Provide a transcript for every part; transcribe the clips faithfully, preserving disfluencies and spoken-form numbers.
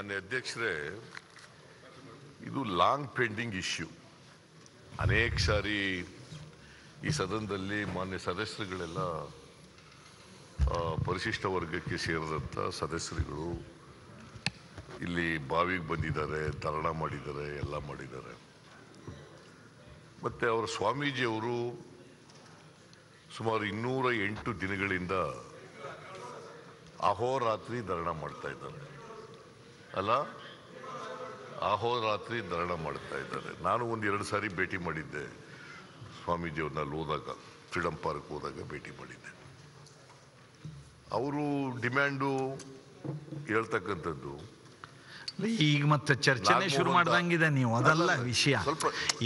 ಮಾನ್ಯ ಅಧ್ಯಕ್ಷರೇ, ಇದು ಲಾಂಗ್ ಪೆಂಡಿಂಗ್ ಇಶ್ಯೂ. ಅನೇಕ ಸಾರಿ ಈ ಸದನದಲ್ಲಿ ಮಾನ್ಯ ಸದಸ್ಯರುಗಳೆಲ್ಲ ಪರಿಶಿಷ್ಟ ವರ್ಗಕ್ಕೆ ಸೇರಿದಂಥ ಸದಸ್ಯರುಗಳು ಇಲ್ಲಿ ಬಾವಿಗೆ ಬಂದಿದ್ದಾರೆ, ಧಾರಣ ಮಾಡಿದ್ದಾರೆ, ಎಲ್ಲ ಮಾಡಿದ್ದಾರೆ. ಮತ್ತು ಅವರ ಸ್ವಾಮೀಜಿಯವರು ಸುಮಾರು ಇನ್ನೂರ ಎಂಟು ದಿನಗಳಿಂದ ಅಹೋರಾತ್ರಿ ಧರಣ ಮಾಡ್ತಾ ಇದ್ದಾರೆ ಅಲ್ಲ ಅಹೋರಾತ್ರಿ ಧರಣ ಮಾಡ್ತಾ ಇದ್ದಾರೆ. ನಾನು ಒಂದು ಎರಡು ಸಾರಿ ಭೇಟಿ ಮಾಡಿದ್ದೆ ಸ್ವಾಮೀಜಿಯವ್ರನ್ನ, ಅಲ್ಲಿ ಹೋದಾಗ ಫ್ರೀಡಮ್ ಪಾರ್ಕ್ ಹೋದಾಗ ಭೇಟಿ ಮಾಡಿದ್ದೆ. ಅವರು ಡಿಮ್ಯಾಂಡು ಹೇಳ್ತಕ್ಕಂಥದ್ದು ಈಗ ಮತ್ತೆ ಚರ್ಚೆನೆ ಶುರು ಮಾಡ್ದಂಗಿದೆ. ನೀವು ಅದಲ್ಲ ವಿಷಯ,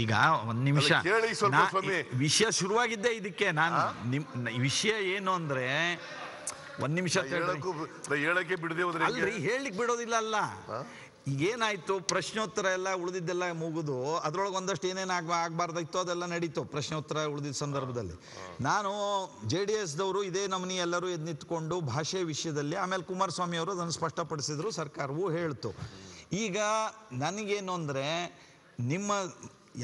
ಈಗ ಒಂದ್ ನಿಮಿಷ ವಿಷಯ ಶುರುವಾಗಿದ್ದೆ. ಇದಕ್ಕೆ ನಾನು ನಿಮ್ ವಿಷಯ ಏನು ಅಂದ್ರೆ ಒಂದ್ ನಿಮಿಷ ಹೇಳಕ್ಕೆ ಬಿಡದೆ ಹೇಳಲಿಕ್ಕೆ ಬಿಡೋದಿಲ್ಲ. ಅಲ್ಲ, ಈಗೇನಾಯ್ತು, ಪ್ರಶ್ನೋತ್ತರ ಎಲ್ಲ ಉಳಿದಿದ್ದೆಲ್ಲ ಮುಗಿದು ಅದ್ರೊಳಗೆ ಒಂದಷ್ಟು ಏನೇನು ಆಗ ಆಗಬಾರ್ದಾಗಿತ್ತು ಅದೆಲ್ಲ ನಡೀತು ಪ್ರಶ್ನೋತ್ತರ ಉಳಿದಿದ್ದ ಸಂದರ್ಭದಲ್ಲಿ. ನಾನು ಜೆ ಡಿ ಎಸ್ದವರು ಇದೇ ನಮನಿ ಎಲ್ಲರೂ ಎದ್ದು ನಿಂತ್ಕೊಂಡು ಭಾಷೆ ವಿಷಯದಲ್ಲಿ, ಆಮೇಲೆ ಕುಮಾರಸ್ವಾಮಿ ಅವರು ಅದನ್ನು ಸ್ಪಷ್ಟಪಡಿಸಿದ್ರು, ಸರ್ಕಾರವೂ ಹೇಳ್ತು. ಈಗ ನನಗೇನು ಅಂದರೆ, ನಿಮ್ಮ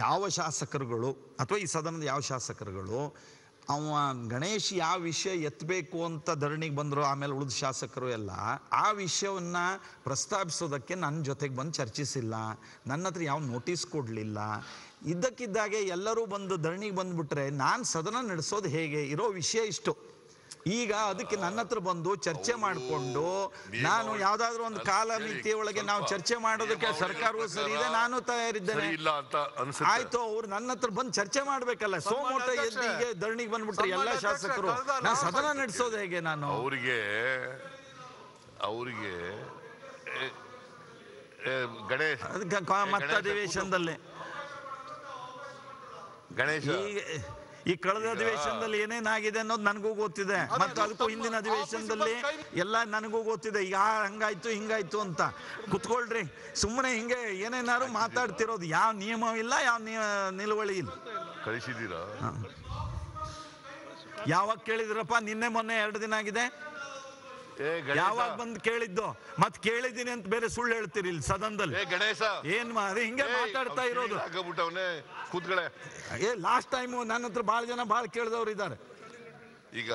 ಯಾವ ಶಾಸಕರುಗಳು ಅಥವಾ ಈ ಸದನದ ಯಾವ ಶಾಸಕರುಗಳು ಅವ ಗಣೇಶ್ ಯಾವ ವಿಷಯ ಎತ್ತಬೇಕು ಅಂತ ಧರಣಿಗೆ ಬಂದರು, ಆಮೇಲೆ ಉಳಿದ ಶಾಸಕರು ಎಲ್ಲ ಆ ವಿಷಯವನ್ನು ಪ್ರಸ್ತಾಪಿಸೋದಕ್ಕೆ ನನ್ನ ಜೊತೆಗೆ ಬಂದು ಚರ್ಚಿಸಿಲ್ಲ, ನನ್ನ ಹತ್ರ ಯಾವ ನೋಟಿಸ್ ಕೊಡಲಿಲ್ಲ. ಇದ್ದಕ್ಕಿದ್ದಾಗೆ ಎಲ್ಲರೂ ಬಂದು ಧರಣಿಗೆ ಬಂದುಬಿಟ್ರೆ ನಾನು ಸದನ ನಡೆಸೋದು ಹೇಗೆ? ಇರೋ ವಿಷಯ ಇಷ್ಟು. ಈಗ ಅದಕ್ಕೆ ನನ್ನ ಹತ್ರ ಬಂದು ಚರ್ಚೆ ಮಾಡಿಕೊಂಡು ನಾನು ಯಾವುದಾದ್ರೂ ಒಂದು ಕಾಲ ಮಿತಿ ಒಳಗೆ ನಾವು ಚರ್ಚೆ ಮಾಡೋದಕ್ಕೆ ಸರ್ಕಾರವೂ ಸರಿ ಇದೆ, ನಾನು ತಯಾರಿದ್ದೇನೆ. ಆಯ್ತು, ಅವ್ರು ನನ್ನ ಹತ್ರ ಬಂದು ಚರ್ಚೆ ಮಾಡ್ಬೇಕಲ್ಲ. ಸೋಮೋಟ ಎದ್ದಿಗೆ ಧರಣಿಗೆ ಬಂದ್ಬಿಟ್ರೆ ಎಲ್ಲ ಶಾಸಕರು, ನಾನು ಸದನ ನಡೆಸೋದು ಹೇಗೆ? ನಾನು ಅವರಿಗೆ ಅವರಿಗೆ ಗಣೇಶ್ ಮತ್ತ ಅಧಿವೇಶನದಲ್ಲಿ ಗಣೇಶ್ ಈ ಕಳೆದ ಅಧಿವೇಶನದಲ್ಲಿ ಏನೇನಾಗಿದೆ ಅನ್ನೋದು ನನಗೂ ಗೊತ್ತಿದೆ, ಮತ್ತು ಅದಕ್ಕೂ ಹಿಂದಿನ ಅಧಿವೇಶನದಲ್ಲಿ ಎಲ್ಲ ನನಗೂ ಗೊತ್ತಿದೆ. ಈಗ ಹಂಗಾಯ್ತು ಹಿಂಗಾಯ್ತು ಅಂತ ಕುತ್ಕೊಳ್ರಿ, ಸುಮ್ಮನೆ ಹಿಂಗೆ ಏನೇನಾದ್ರು ಮಾತಾಡ್ತಿರೋದು, ಯಾವ ನಿಯಮ ಇಲ್ಲ, ಯಾವ ನಿಲುವಳಿ ಇಲ್ಲ. ಕಳಿಸಿದ್ದೀರಾ? ಯಾವಾಗ ಕೇಳಿದ್ರಪ್ಪ? ನಿನ್ನೆ ಮೊನ್ನೆ ಎರಡು ದಿನ ಆಗಿದೆ. ಯಾವಾಗ ಬಂದು ಕೇಳಿದ್ದು? ಮತ್ ಕೇಳಿದೀನಿ ಅಂತ ಬೇರೆ ಸುಳ್ಳು ಹೇಳ್ತೀರಿ ಇಲ್ಲಿ ಸದನದಲ್ಲಿ. ಗಣೇಶ ಏನ್ ಮಾಡಿ ಹಿಂಗೆ ಮಾತಾಡ್ತಾ ಇರೋದು? ಏ ಲಾಸ್ಟ್ ಟೈಮ್ ನನ್ನ ಹತ್ರ ಬಹಳ ಜನ ಬಹಳ ಕೇಳಿದವ್ರು ಇದ್ದಾರೆ. ಈಗ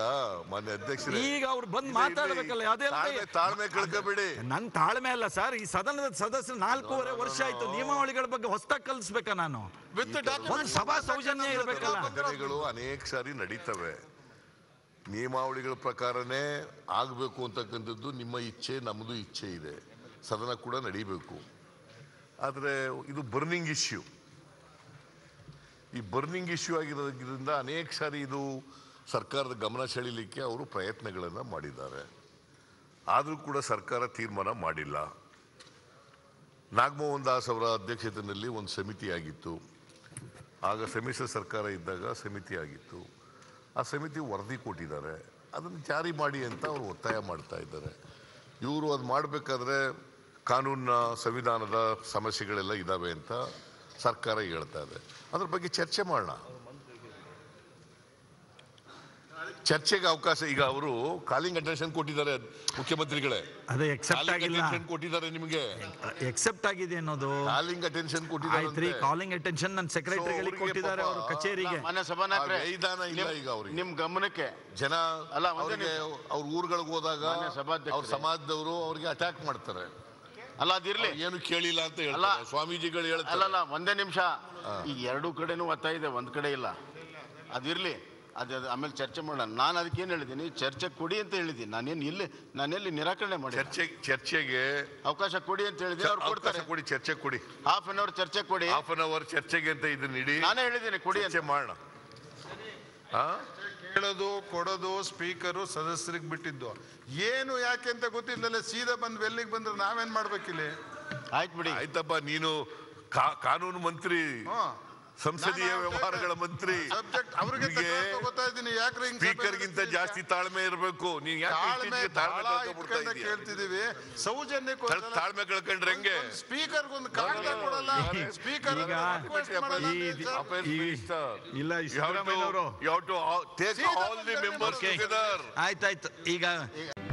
ಮಾನ್ಯ ಅಧ್ಯಕ್ಷರೇ, ಈಗ ಅವ್ರು ಬಂದು ಮಾತಾಡಬೇಕಲ್ಲ, ಅದೇ ತಾಳ್ಮೆ ಕಳ್ಕೋಬೇಡಿ. ನನ್ನ ತಾಳ್ಮೆ ಅಲ್ಲ ಸರ್, ಈ ಸದನದ ಸದಸ್ಯರು ನಾಲ್ಕೂವರೆ ವರ್ಷ ಆಯ್ತು, ನಿಯಮಾವಳಿಗಳ ಬಗ್ಗೆ ಹೊಸದಾಗಿ ಕಲಿಸ್ಬೇಕಾ? ನಾನು ಸಭಾ ಸೌಜನ್ಯ ಇರಬೇಕಲ್ಲ. ಅನೇಕ ಸಾರಿ ನಡೀತವೆ, ನಿಯಮಾವಳಿಗಳ ಪ್ರಕಾರನೇ ಆಗಬೇಕು ಅಂತಕ್ಕಂಥದ್ದು ನಿಮ್ಮ ಇಚ್ಛೆ, ನಮ್ಮದು ಇಚ್ಛೆ ಇದೆ, ಸದನ ಕೂಡ ನಡೀಬೇಕು. ಆದರೆ ಇದು ಬರ್ನಿಂಗ್ ಇಶ್ಯೂ. ಈ ಬರ್ನಿಂಗ್ ಇಶ್ಯೂ ಆಗಿರೋದ್ರಿಂದ ಅನೇಕ ಸಾರಿ ಇದು ಸರ್ಕಾರದ ಗಮನ ಸೆಳೀಲಿಕ್ಕೆ ಅವರು ಪ್ರಯತ್ನಗಳನ್ನು ಮಾಡಿದ್ದಾರೆ, ಆದರೂ ಕೂಡ ಸರ್ಕಾರ ತೀರ್ಮಾನ ಮಾಡಿಲ್ಲ. ನಾಗಮೋಹನ್ ದಾಸ್ ಅವರ ಅಧ್ಯಕ್ಷತೆಯಲ್ಲಿ ಒಂದು ಸಮಿತಿ ಆಗಿತ್ತು, ಆಗ ಸಮ್ಮಿಶ್ರ ಸರ್ಕಾರ ಇದ್ದಾಗ ಸಮಿತಿ ಆಗಿತ್ತು. ಆ ಸಮಿತಿ ವರದಿ ಕೊಟ್ಟಿದ್ದಾರೆ, ಅದನ್ನು ಜಾರಿ ಮಾಡಿ ಅಂತ ಅವರು ಒತ್ತಾಯ ಮಾಡ್ತಾ ಇದ್ದಾರೆ. ಇವರು ಅದು ಮಾಡಬೇಕಾದ್ರೆ ಕಾನೂನಿನ ಸಂವಿಧಾನದ ಸಮಸ್ಯೆಗಳೆಲ್ಲ ಇದ್ದಾವೆ ಅಂತ ಸರ್ಕಾರ ಹೇಳ್ತಾ ಇದೆ. ಅದ್ರ ಬಗ್ಗೆ ಚರ್ಚೆ ಮಾಡೋಣ, ಚರ್ಚೆಗೆ ಅವಕಾಶ. ಈಗ ಅವರು ಕಾಲಿಂಗ್ ಅಟೆನ್ಷನ್ ಕೊಟ್ಟಿದ್ದಾರೆ ಮುಖ್ಯಮಂತ್ರಿಗಳೇ, ಅದೇ ಎಕ್ಸೆಪ್ಟ್ ಆಗಿಲ್ಲ ಕೊಟ್ಟಿದ್ದಾರೆ ನಿಮಗೆ, ಎಕ್ಸೆಪ್ಟ್ ಆಗಿದೆ ಅನ್ನೋದು. ಕಾಲಿಂಗ್ ಅಟೆನ್ಷನ್ ಕೊಟ್ಟಿದ್ದಾರೆ, ಕಾಲಿಂಗ್ ಅಟೆನ್ಷನ್ ನನ್ನ ಸೆಕ್ರೆಟರಿಗಳಿಗೆ ಕೊಟ್ಟಿದ್ದಾರೆ ಅವರ ಕಚೇರಿಗೆ. ಮಾನ್ಯ ಸಭಾನಾಯಕರೇ, ಐದಾನ ಇಲ್ಲ ಈಗ ಅವರಿಗೆ ನಿಮ್ಮ ಗಮನಕ್ಕೆ ಜನ ಅಲ್ಲ, ಅವರಿಗೆ ಅವ್ರ ಊರುಗಳಿಗೆ ಹೋದಾಗ ಅವ್ರ ಸಮಾಜದವರು ಅವರಿಗೆ ಅಟ್ಯಾಕ್ ಮಾಡ್ತಾರೆ. ಅಲ್ಲ, ಅದಿರ್ಲಿ, ಏನು ಕೇಳಿಲ್ಲ ಅಂತ ಹೇಳಲ್ಲ ಸ್ವಾಮೀಜಿಗಳು ಹೇಳ್ತಾರೆ. ಅಲ್ಲಲ್ಲ, ಒಂದೇ ನಿಮಿಷ, ಈ ಎರಡು ಕಡೆನೂ ಒತ್ತಾಯ ಇದೆ, ಒಂದ್ ಕಡೆ ಇಲ್ಲ, ಅದಿರ್ಲಿ, ಅದು ಅದು ಆಮೇಲೆ ಚರ್ಚೆ ಮಾಡೋಣ. ನಾನು ಅದಕ್ಕೇನು ಹೇಳಿದ್ದೀನಿ, ಚರ್ಚೆ ಕೊಡಿ ಅಂತ ಹೇಳಿದ್ದೀನಿ. ನಾನೇನು ಇಲ್ಲಿ ನಾನೆಲ್ಲಿ ನಿರಾಕರಣೆ ಮಾಡಿ ಚರ್ಚೆ ಚರ್ಚೆಗೆ ಅವಕಾಶ ಕೊಡಿ ಅಂತ ಹೇಳಿದ್ದೀನಿ. ಅವ್ರು ಕೊಡ್ತಾರೆ, ಕೊಡಿ, ಚರ್ಚೆ ಕೊಡಿ, ಹಾಫ್ ಆನ್ ಅವರ್ ಚರ್ಚೆ ಕೊಡಿ, ಹಾಫ್ ಆನ್ ಅವರ್ ಚರ್ಚೆಗೆ ಅಂತ ಇದನ್ನ ಇಡಿ. ನಾನೇ ಹೇಳಿದ್ದೀನಿ ಕೊಡಿ ಅಂತ, ಮಾಡೋಣ. ಹೇಳೋದು ಕೊಡೋದು ಸ್ಪೀಕರು ಸದಸ್ಯರಿಗೆ ಬಿಟ್ಟಿದ್ದು, ಏನು ಯಾಕೆ ಅಂತ ಗೊತ್ತಿಲ್ಲದಲ್ಲೇ ಸೀದಾ ಬಂದು ವೆಲ್ಲಿಗೆ ಬಂದ್ರೆ ನಾವೇನು ಮಾಡ್ಬೇಕಿಲ್ಲಿ? ಆಯ್ತು ಬಿಡಿ, ಆಯ್ತಪ್ಪ, ನೀನು ಕಾನೂನು ಮಂತ್ರಿ, ಸಂಸದೀಯ ವ್ಯವಹಾರಗಳ ಮಂತ್ರಿ, ಸ್ಪೀಕರ್ಗಿಂತ ಜಾಸ್ತಿ ತಾಳ್ಮೆ ಇರಬೇಕು. ನೀವು ಕೇಳ್ತಿದೀವಿ ಸೌಜನ್ಯ ತಾಳ್ಮೆ ಕಳ್ಕೊಂಡ್ರೆ ಹೆಂಗೆ? ಸ್ಪೀಕರ್ ಒಂದು ಕಾಗದ ಕೊಡಲ್ಲ, ಸ್ಪೀಕರ್ ಇಲ್ಲ. You have to take all the members together. ಆಯ್ತಾಯ್ತು ಈಗ.